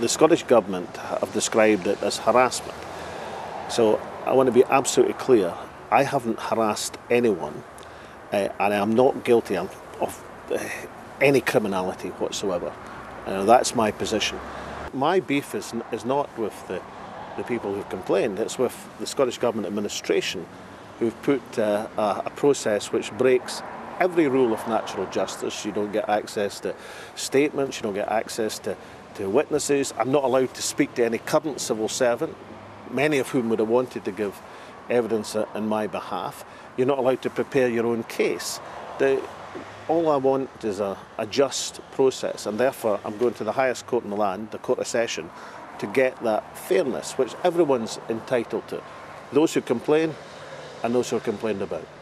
the Scottish Government have described it as harassment. So I want to be absolutely clear, I haven't harassed anyone and I'm not guilty of any criminality whatsoever. That's my position. My beef is not with the people who've complained, it's with the Scottish Government administration who've put a process which breaks every rule of natural justice. You don't get access to statements, you don't get access to witnesses. I'm not allowed to speak to any current civil servant, many of whom would have wanted to give evidence on my behalf. You're not allowed to prepare your own case. All I want is a just process, and therefore I'm going to the highest court in the land, the Court of Session, to get that fairness, which everyone's entitled to. Those who complain and those who are complained about.